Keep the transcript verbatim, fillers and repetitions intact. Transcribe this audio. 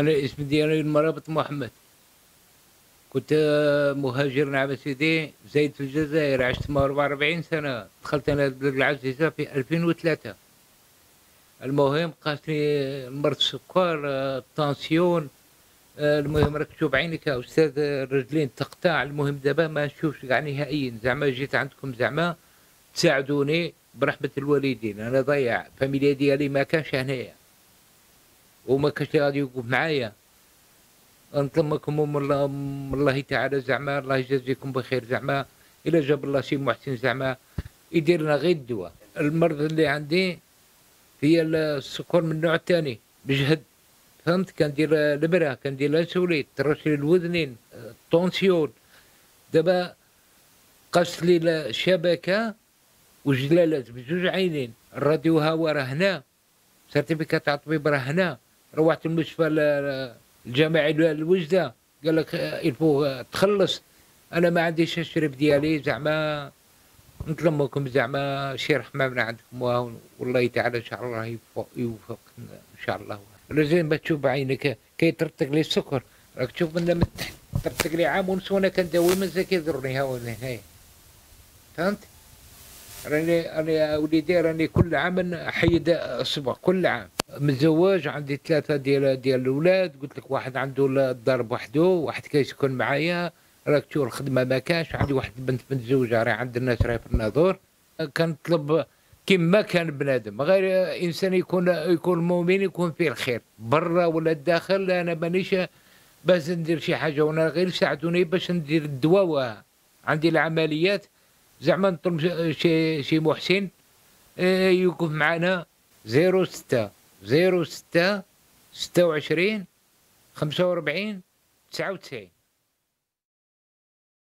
انا اسم ديالي المرابط محمد، كنت مهاجر نعم سيدي، زايد في الجزائر، عشت تما أربعة وأربعين سنه، دخلت انا البلاد العزيزه في ألفين وثلاثة. المهم قالت لي مرض السكر، التنسيون، المهم راك تشوف بعينك استاذ الرجلين تقطع، المهم دابا ما نشوفش كاع نهائيا، زعما جيت عندكم زعما تساعدوني برحمه الوالدين، انا ضيع، الفاميليا ديالي ما كانش هنايا وما كانش اللي غادي يوقف معايا. نطلبكم من الله من الله تعالى زعما الله يجازيكم بخير، زعما الا جاب الله شي محسن زعما يدير لنا غير الدواء. المرض اللي عندي هي السكر من النوع الثاني بجهد، فهمت؟ كندير البرا، كندير الانسولين، ترشي الوذنين، الطونسيون. دابا قصت لي الشبكه وجلالات بجوج عينين، الراديو هوا راه هنا، سيرتيفيكا تاع الطبيب راه هنا، روحت المستشفى الجامعي الوجده قال لك الفو تخلص، انا ما عنديش الشرب ديالي زعما، نتلمكم زعما شي رحمه من عندكم، والله تعالى ان شاء الله يوفقنا ان شاء الله. لازم ما تشوف بعينك كيطرطق لي السكر، راك تشوف من تحت طرطق لي عام ونص وانا كنداوي مازال كيضرني، ها هو هنايا فهمت؟ راني انا وليدي راني كل عام حيد الصبغ، كل عام متزوج، عندي ثلاثه ديال ديال الاولاد، قلت لك واحد عنده الدار بوحده، واحد كيسكن معايا، راك تشوف الخدمه ما كانش، عندي واحد البنت متزوجه راهي عند الناس راهي في الناظور. كنطلب كما كان بنادم غير انسان يكون يكون مؤمن يكون فيه الخير برا ولا الداخل، انا مانيش باش ندير شي حاجه، وانا غير ساعدوني باش ندير الدواء، عندي العمليات زعما نطلب شي شي محسن يوقف معنا. صفر ستة صفر ستة ستة وعشرين خمسة وأربعين تسعة وتسعين.